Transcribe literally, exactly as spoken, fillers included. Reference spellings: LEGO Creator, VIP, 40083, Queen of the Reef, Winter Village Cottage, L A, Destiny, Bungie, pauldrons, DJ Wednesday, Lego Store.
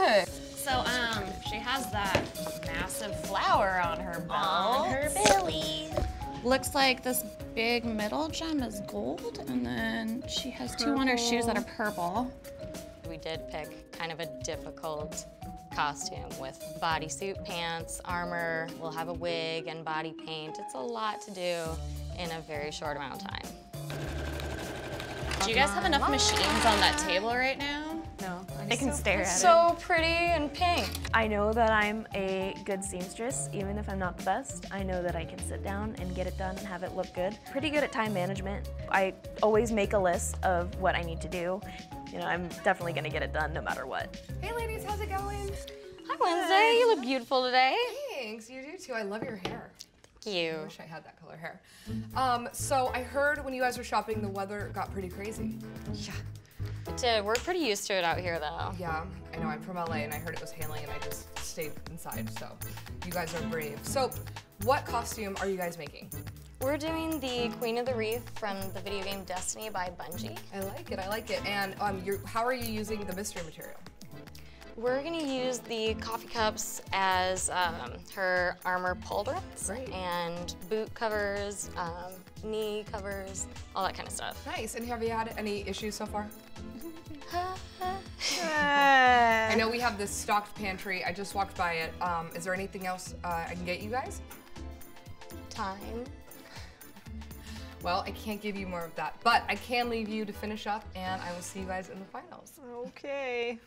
look. So um, she has that massive flower on her belt. On her belly. Looks like this big middle gem is gold, and then she has purple. Two on her shoes that are purple. We did pick kind of a difficult costume with bodysuit, pants, armor. We'll have a wig and body paint. It's a lot to do in a very short amount of time. Do you guys have enough machines on that table right now? No. They can stare at it. So pretty and pink. I know that I'm a good seamstress, even if I'm not the best. I know that I can sit down and get it done and have it look good. Pretty good at time management. I always make a list of what I need to do. You know, I'm definitely gonna get it done no matter what. Hey ladies, how's it going? Hi Wednesday, you look beautiful today. Thanks, you do too. I love your hair. You. I wish I had that color hair. Um, so I heard when you guys were shopping, the weather got pretty crazy. Yeah, it did. We're pretty used to it out here, though. Yeah, I know. I'm from L A, and I heard it was hailing, and I just stayed inside. So you guys are brave. So what costume are you guys making? We're doing the Queen of the Reef from the video game Destiny by Bungie. I like it. I like it. And um, you're, how are you using the mystery material? We're gonna use the coffee cups as um, her armor pauldrons. Great. And boot covers, um, knee covers, all that kind of stuff. Nice, and have you had any issues so far? I know we have this stocked pantry. I just walked by it. Um, is there anything else uh, I can get you guys? Time. Well, I can't give you more of that, but I can leave you to finish up, and I will see you guys in the finals. Okay.